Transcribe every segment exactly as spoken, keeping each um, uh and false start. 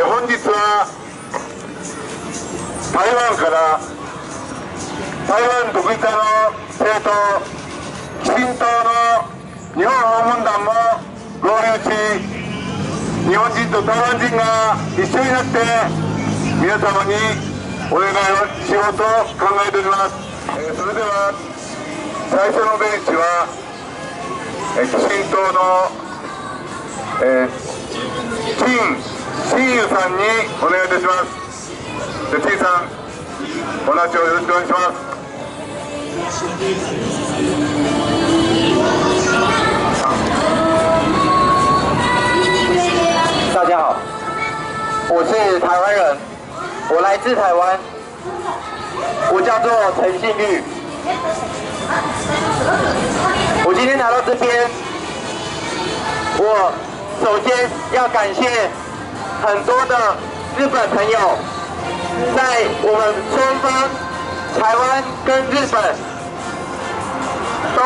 え本日は台湾から台湾独立派の政党基進党の日本訪問団も合流し、日本人と台湾人が一緒になって皆様にお願いをしようと考えております。えそれでは最初のベンチは基進党のえ陳陳友さんにお願いいたします。で、陳さん、お話をよろしくお願いします。大家好，我是台湾人，我来自台湾，我叫做陈信玉。我今天来到这边，我首先要感谢很多的日本朋友在我们双方台湾跟日本都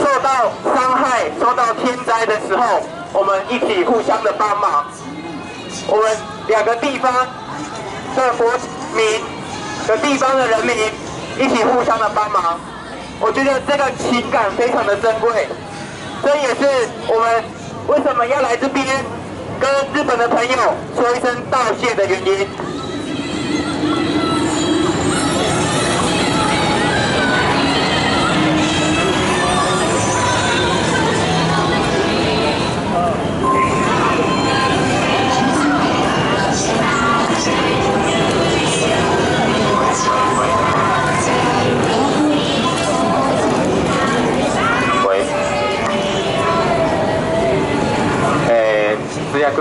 受到伤害、受到天灾的时候，我们一起互相的帮忙。我们两个地方的国民和地方的人民一起互相的帮忙，我觉得这个情感非常的珍贵。这也是我们为什么要来这边跟日本的朋友说一声道谢的原因。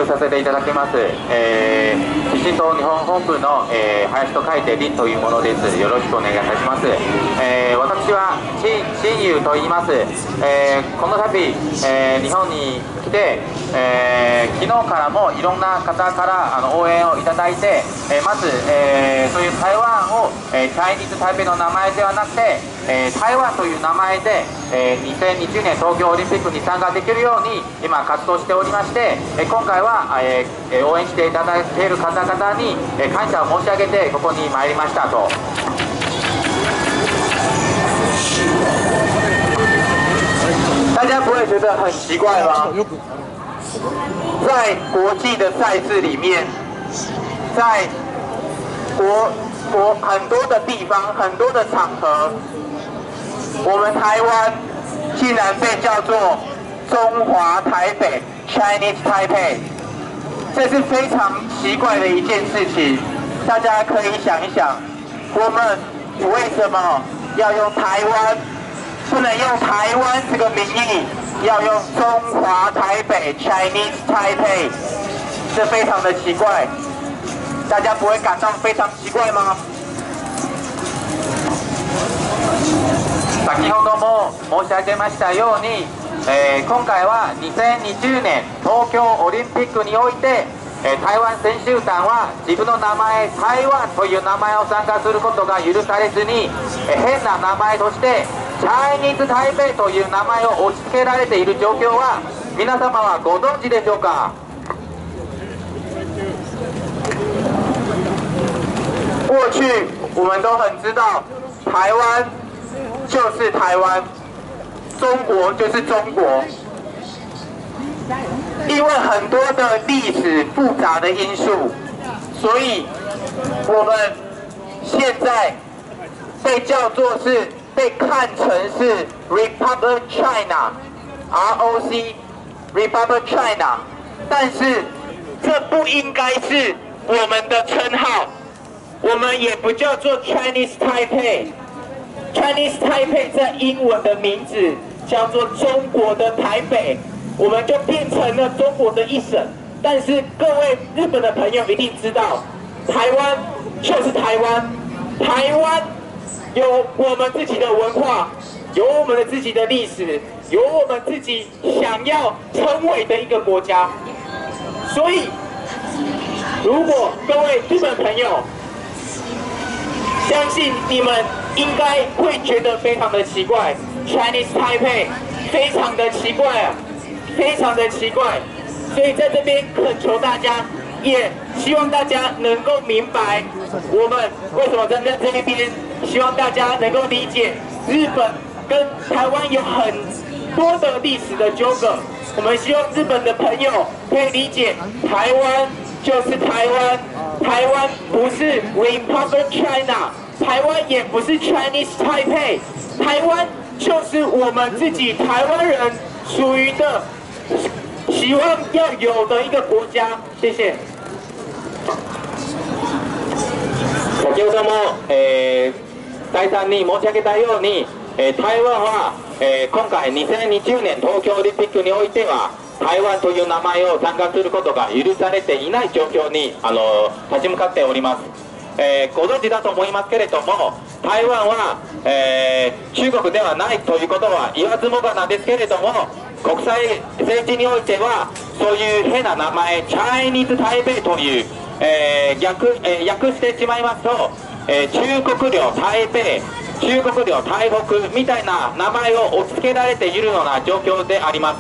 させていただきます。えー、基進党日本本部の、えー、林と書いて林というものです。よろしくお願いいたします。えー、私は陳友と言います。えー、この度、えー、日本に来て、えー、昨日からもいろんな方からあの応援をいただいて、えー、まず、えー、そういう台湾を、えー、Chinese Taipeiの名前ではなくて、えー、台湾という名前で、えー、にせんにじゅうねん東京オリンピックに参加できるように今活動しておりまして、えー、今回は、えー、応援していただいている方々に、えー、感謝を申し上げてここに参りましたと。大家不会觉得很奇怪吗？在国际的赛事里面，在国国很多的地方、很多的场合。我们台湾竟然被叫做中华台北 （Chinese Taipei）， 这是非常奇怪的一件事情。大家可以想一想，我们为什么要用台湾？不能用台湾这个名义，要用中华台北 （Chinese Taipei）， 这非常的奇怪。大家不会感到非常奇怪吗？先ほども申し上げましたように、えー、今回はにせんにじゅうねん東京オリンピックにおいて、えー、台湾選手団は自分の名前台湾という名前を参加することが許されずに、えー、変な名前としてチャイニーズ台北という名前を押し付けられている状況は皆様はご存知でしょうか？過去我们都很知道台湾就是台湾，中国就是中国，因为很多的历史复杂的因素，所以我们现在被叫做是被看成是 Republic of China R O C Republic of China， 但是这不应该是我们的称号，我们也不叫做 Chinese Taipei。Chinese Taipei 在英文的名字叫做中国的台北，我们就变成了中国的一省。但是各位日本的朋友一定知道，台湾就是台湾，台湾有我们自己的文化，有我们的自己的历史，有我们自己想要成为的一个国家。所以，如果各位日本朋友，相信你们。应该会觉得非常的奇怪 ，Chinese Taipei 非常的奇怪啊，非常的奇怪。所以在这边恳求大家，也希望大家能够明白我们为什么站在这边，希望大家能够理解日本跟台湾有很多的历史的纠葛。我们希望日本的朋友可以理解，台湾就是台湾，台湾不是 Republic of China， 台湾也不是 Chinese Taipei， 台湾就是我们自己台湾人属于的。 希望要有的一个国家。谢谢。先ほども、えー、再三に申し上げたように、えー、台湾は、えー、今回にせんにじゅうねん東京オリンピックにおいては台湾という名前を参加することが許されていない状況にあの立ち向かっております。えー、ご存知だと思いますけれども、台湾は、えー、中国ではないということは言わずもがなですけれども、 国際政治においてはそういう変な名前チャイニーズ・タイペイという、えー 逆, えー、訳してしまいますと、えー、中国領台北、中国領台北みたいな名前を押し付けられているような状況であります。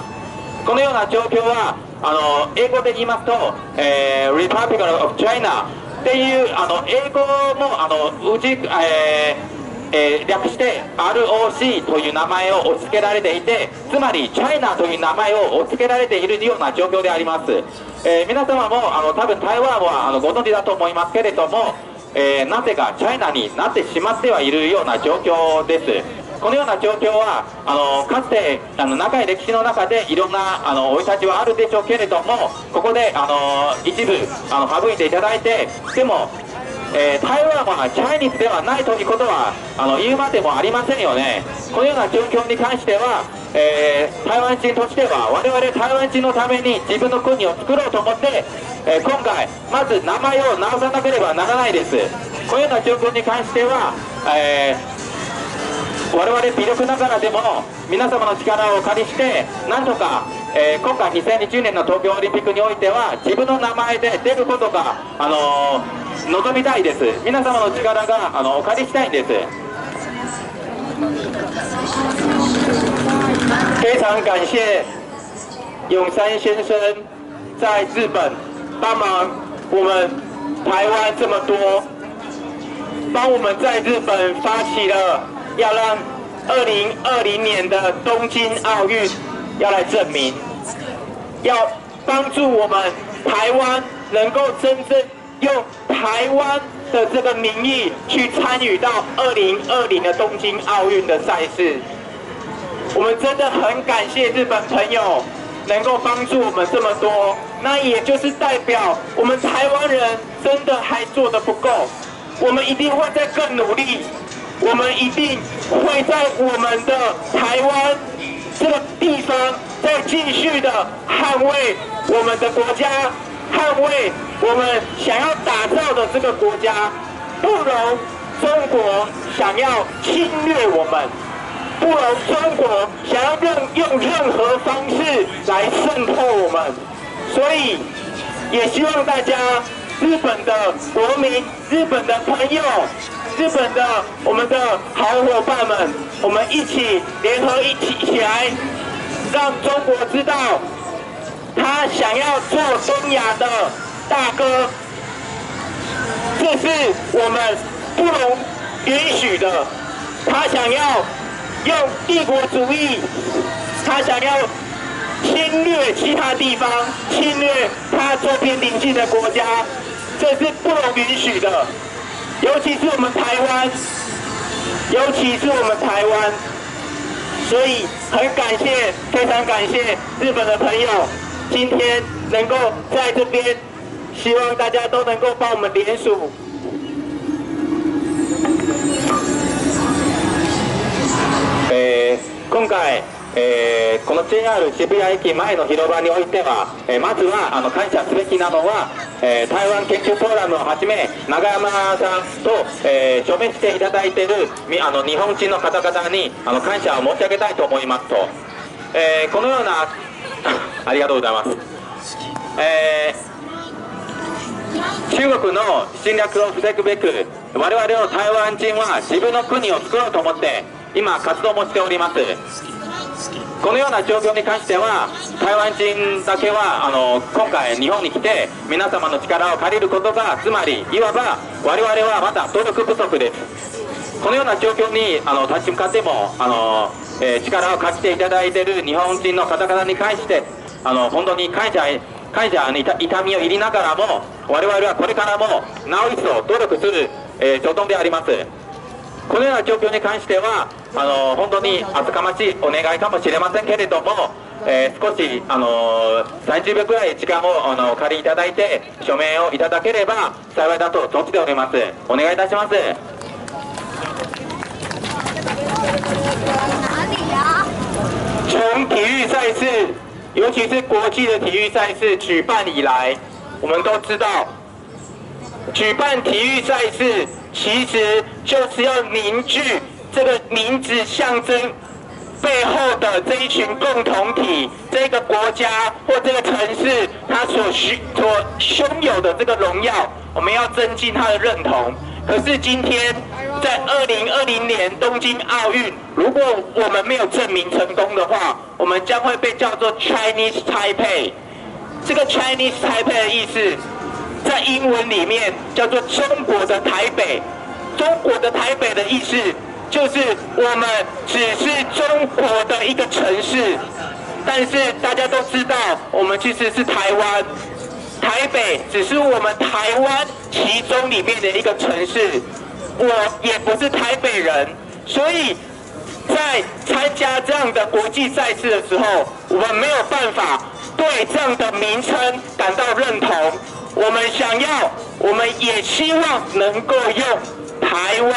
このような状況はあの英語で言いますと、えー、Republic of China っていうあの英語もあのうち、えー えー、略して アールオーシー という名前を押し付けられていて、つまりチャイナという名前を押し付けられているような状況であります。えー、皆様もあの多分台湾はあのご存知だと思いますけれども、えー、なぜかチャイナになってしまってはいるような状況です。このような状況はあのかつてあの長い歴史の中でいろんな生い立ちはあるでしょうけれども、ここであの一部あの省いていただいて、でも えー、台湾はチャイニーズではないということはあの言うまでもありませんよね。このような状況に関しては、えー、台湾人としては我々台湾人のために自分の国を作ろうと思って、えー、今回まず名前を直さなければならないです。このような状況に関しては、えー、我々微力ながらでも皆様の力をお借りしてなんとか、えー、今回にせんにじゅうねんの東京オリンピックにおいては自分の名前で出ることがあのー 望みたいです。皆様の力があのお借りしたいんです。非常感謝永山先生在日本幫忙我們台灣這麼多，幫我們在日本發起了要讓二零二零年的東京奧運要來證明，要幫助我們台灣能夠真正 用台湾的这个名义去参与到二零二零的东京奥运的赛事，我们真的很感谢日本朋友能够帮助我们这么多。那也就是代表我们台湾人真的还做得不够，我们一定会再更努力，我们一定会在我们的台湾这个地方再继续的捍卫我们的国家，捍卫 我们想要打造的这个国家，不容中国想要侵略我们，不容中国想要任用任何方式来渗透我们。所以，也希望大家日本的国民、日本的朋友、日本的我们的好伙伴们，我们一起联合一起起来，让中国知道他想要做东亚的 大哥，这是我们不容允许的。他想要用帝国主义，他想要侵略其他地方，侵略他周边邻近的国家，这是不容允许的。尤其是我们台湾，尤其是我们台湾，所以很感谢，非常感谢日本的朋友，今天能够在这边。 希望大家都能够帮我们联署。えー、今回、えー、この ジェイアール 渋谷駅前の広場においては、えー、まずはあの感謝すべきなのは、えー、台湾研究フォーラムをはじめ永山さんと、えー、署名していただいているあの日本人の方々にあの感謝を申し上げたいと思いますと、えー、このようなありがとうございます。えー 中国の侵略を防ぐべく我々の台湾人は自分の国を作ろうと思って今活動もしております。このような状況に関しては、台湾人だけはあの今回、日本に来て皆様の力を借りることが、つまりいわば我々はまだ努力不足です。このような状況にあの立ち向かってもあの、えー、力を貸していただいている日本人の方々に関してあの本当に感謝、感謝に痛みを入りながらも我々はこれからもなお一層努力する、えー、所存であります。このような状況に関してはあの本当に厚かましいお願いかもしれませんけれども、えー、少しあのさんじゅうびょうくらい時間をあのお借りいただいて署名をいただければ幸いだと存じております。お願いいたします。从体育赛事，尤其是国际的体育赛事举办以来，我们都知道，举办体育赛事其实就是要凝聚这个名字象征背后的这一群共同体，这个国家或这个城市，它所需所拥有的这个荣耀，我们要增进它的认同。可是今天在二零二零年东京奥运，如果我们没有证明成功的话，我们将会被叫做 Chinese Taipei。这个 Chinese Taipei 的意思，在英文里面叫做中国的台北。中国的台北的意思就是我们只是中国的一个城市，但是大家都知道我们其实是台湾，台北只是我们台湾其中里面的一个城市，我也不是台北人，所以在参加这样的国际赛事的时候，我们没有办法对这样的名称感到认同。我们想要，我们也希望能够用台湾、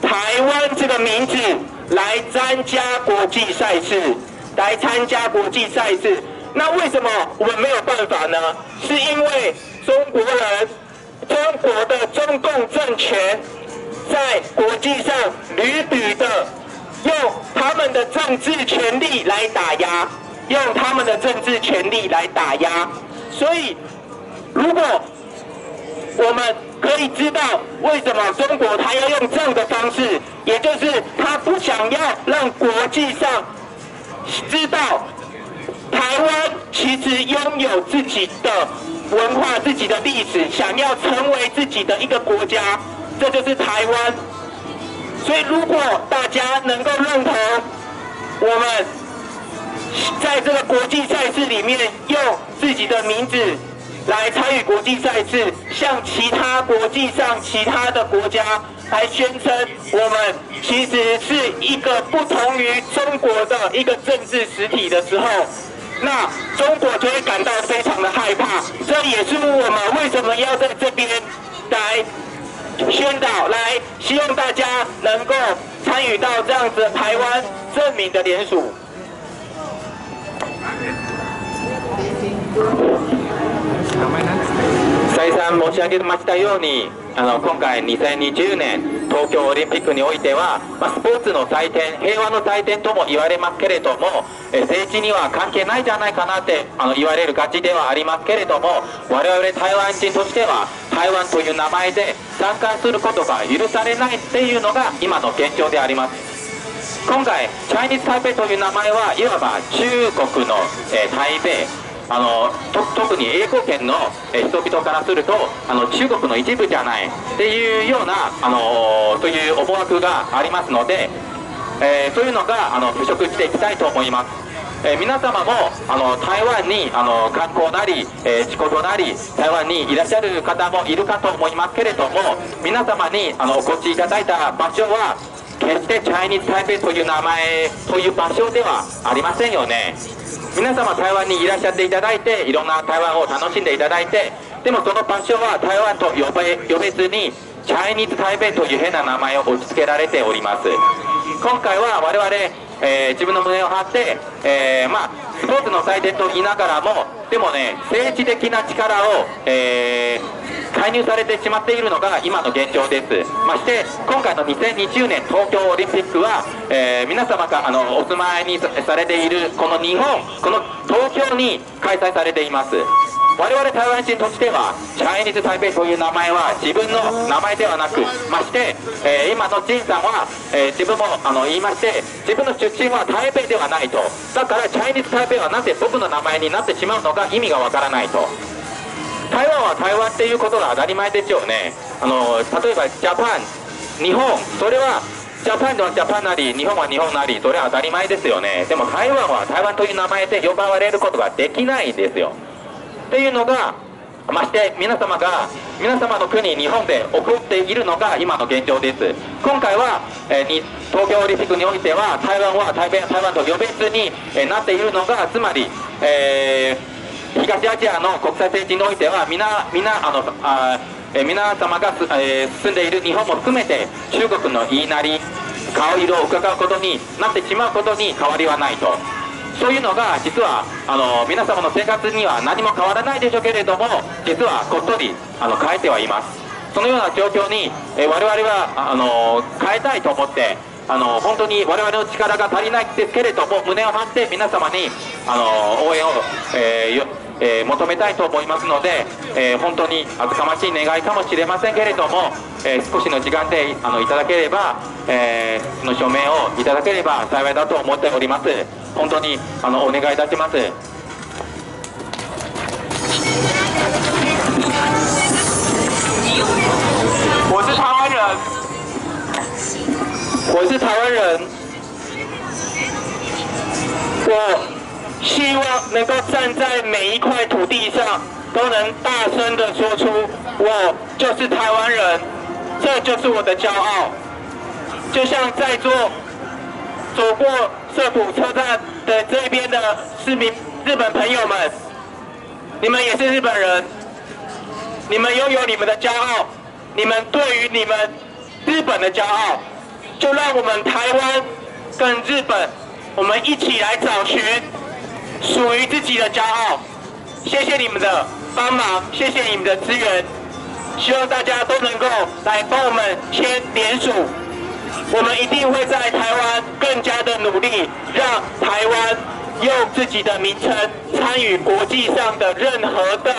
台湾这个名字来参加国际赛事，来参加国际赛事。那为什么我们没有办法呢？是因为中国人、中国的中共政权在国际上屡屡的用他们的政治权力来打压，用他们的政治权力来打压，所以。如果我们可以知道为什么中国他要用这样的方式，也就是他不想要让国际上知道台湾其实拥有自己的文化、自己的历史，想要成为自己的一个国家，这就是台湾。所以，如果大家能够认同我们在这个国际赛事里面用自己的名字。来参与国际赛事，向其他国际上其他的国家来宣称，我们其实是一个不同于中国的一个政治实体的时候，那中国就会感到非常的害怕。这也是我们为什么要在这边来宣导，来希望大家能够参与到这样子台湾证明的联署。再三申し上げましたように、あの今回にせんにじゅうねん東京オリンピックにおいては、まあ、スポーツの祭典、平和の祭典とも言われますけれども、え政治には関係ないじゃないかなってあの言われるがちではありますけれども、我々台湾人としては台湾という名前で参加することが許されないっていうのが今の現状であります。今回チャイニーズ台北という名前はいわば中国の、え台北、あの特に英語圏の人々からするとあの中国の一部じゃないっていうようなあのという思惑がありますので、えー、というのがあの払拭していきたいと思います。えー、皆様もあの台湾にあの観光なり、えー、仕事なり台湾にいらっしゃる方もいるかと思いますけれども、皆様にあのお越しいただいた場所は決してチャイニーズ台北という名前という場所ではありませんよね。皆様台湾にいらっしゃっていただいていろんな台湾を楽しんでいただいて、でもその場所は台湾と呼べ呼べずにチャイニーズ台北という変な名前を押し付けられております。今回は我々、えー、自分の胸を張って、えーまあ、スポーツの祭典と言いながらもでもね政治的な力を、えー介入されてしまっているのが今の現状です。まして今回のにせんにじゅうねん東京オリンピックは、えー、皆様があのお住まいにされているこの日本、この東京に開催されています。我々台湾人としてはChinese Taipeiという名前は自分の名前ではなく、まして、えー、今の陳さんは、えー、自分もあの言いまして、自分の出身は台北ではないと。だからChinese Taipeiはなぜ僕の名前になってしまうのか意味がわからないと。台湾は台湾っていうことが当たり前ですよね。あの例えばジャパン、日本、それはジャパンはジャパンなり、日本は日本なり、それは当たり前ですよね。でも台湾は台湾という名前で呼ばれることができないんですよ。っていうのが、まして皆様が皆様の国日本で起こっているのが今の現状です。今回は、えー、東京オリンピックにおいては台湾は台北、台湾と呼べずに、えー、なっているのが、つまり、えー、東アジアの国際政治においては皆皆あのあえ皆様が、えー、住んでいる日本も含めて中国の言いなり顔色をうかがうことになってしまうことに変わりはないと。そういうのが実はあの皆様の生活には何も変わらないでしょうけれども、実はこっそりあの変えてはいます。そのような状況に、え我々はあの変えたいと思って、あの本当に我々の力が足りないですけれども、胸を張って皆様にあの応援を、えーよえー、求めたいと思いますので、えー、本当に厚かましい願いかもしれませんけれども、えー、少しの時間であのいただければ、えー、その署名をいただければ幸いだと思っております。本当にあのお願いいたします。我是台湾人，我是台湾人，我希望能够站在每一块土地上，都能大声的说出“我就是台湾人”，这就是我的骄傲。就像在座走过涩谷车站的这边的市民日本朋友们，你们也是日本人，你们拥有你们的骄傲，你们对于你们日本的骄傲，就让我们台湾跟日本，我们一起来找寻属于自己的骄傲。谢谢你们的帮忙，谢谢你们的支援，希望大家都能够来帮我们签联署。我们一定会在台湾更加的努力，让台湾用自己的名称参与国际上的任何的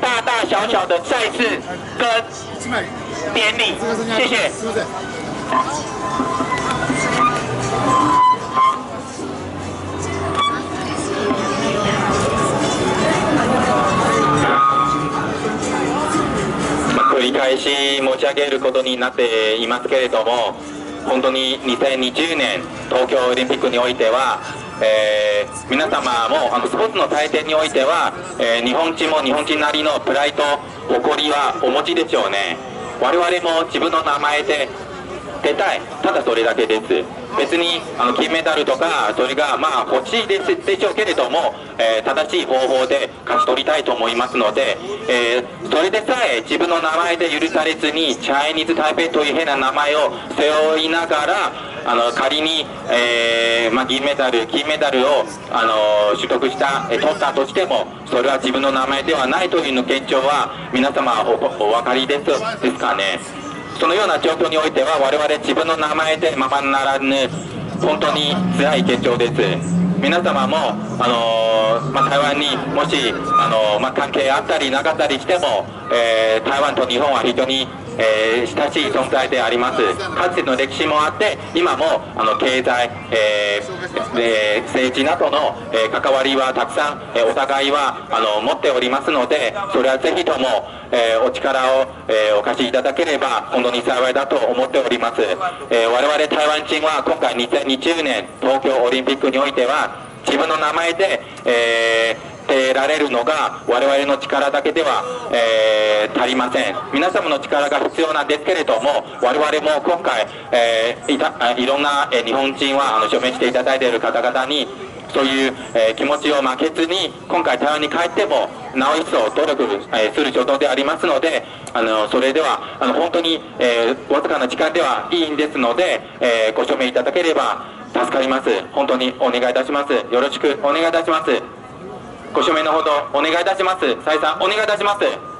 大大小小的赛事跟典礼。谢谢。繰り返し申し上げることになっていますけれども、本当ににせんにじゅうねん東京オリンピックにおいては、えー、皆様もあのスポーツの祭典においては、えー、日本人も日本人なりのプライド、誇りはお持ちでしょうね。我々も自分の名前で出たい、ただそれだけです。別にあの金メダルとかそれがまあ欲しいですでしょうけれども、えー、正しい方法で勝ち取りたいと思いますので、えー、それでさえ自分の名前で許されずにChinese Taipeiという変な名前を背負いながら、あの仮に、えーまあ、銀メダル金メダルを、あのー、取得した取ったとしても、それは自分の名前ではないというの現状は皆様 お, お分かりですですかね。そのような状況においては、我々自分の名前でままならぬ、本当に辛い現状です。皆様も、あのーまあ、台湾にもし、あのーまあ、関係あったりなかったりしても、えー、台湾と日本は非常に、えー、親しい存在であります。かつての歴史もあって、今もあの経済、えーえー、政治などの、えー、関わりはたくさん、えー、お互いはあの持っておりますので、それはぜひとも、えー、お力を、えー、お貸しいただければ本当に幸いだと思っております。えー、我々台湾人は今回にせんにじゅうねん東京オリンピックにおいては、自分の名前で、えー得られるのが我々の力だけでは、えー、足りません。皆様の力が必要なんですけれども、我々も今回、えー、い, たいろんな日本人はあの署名していただいている方々に、そういう、えー、気持ちを負けずに今回台湾に帰ってもなお一層努力、えー、する所存でありますので、あのそれではあの本当に、えー、わずかな時間ではいいんですので、えー、ご署名いただければ助かります。本当にお願いいたします。よろしくお願いいたします。ご署名のほどお願いいたします。蔡さん、お願いいたします。